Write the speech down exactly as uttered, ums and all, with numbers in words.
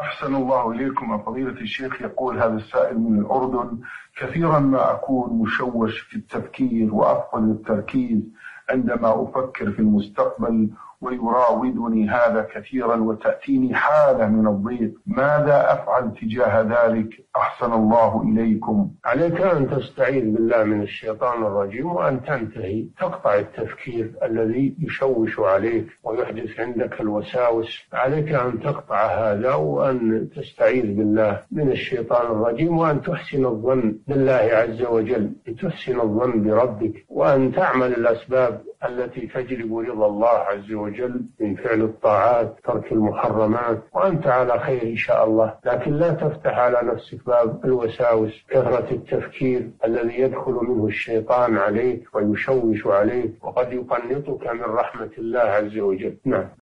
أحسن الله إليكم فضيلة الشيخ. يقول هذا السائل من الأردن: كثيرا ما أكون مشوش في التفكير وأفقد التركيز عندما أفكر في المستقبل، ويراودني هذا كثيرا وتأتيني حالة من الضيق، ماذا أفعل تجاه ذلك أحسن الله إليكم؟ عليك أن تستعيذ بالله من الشيطان الرجيم وأن تنتهي، تقطع التفكير الذي يشوش عليك ويحدث عندك الوساوس. عليك أن تقطع هذا وأن تستعيذ بالله من الشيطان الرجيم، وأن تحسن الظن بالله عز وجل، أن تحسن الظن بربك، وأن تعمل الأسباب التي تجلب رضا الله عز وجل من فعل الطاعات، ترك المحرمات، وأنت على خير إن شاء الله. لكن لا تفتح على نفسك باب الوساوس، كثرة التفكير الذي يدخل منه الشيطان عليك ويشوش عليك وقد يقنطك من رحمة الله عز وجل. نعم.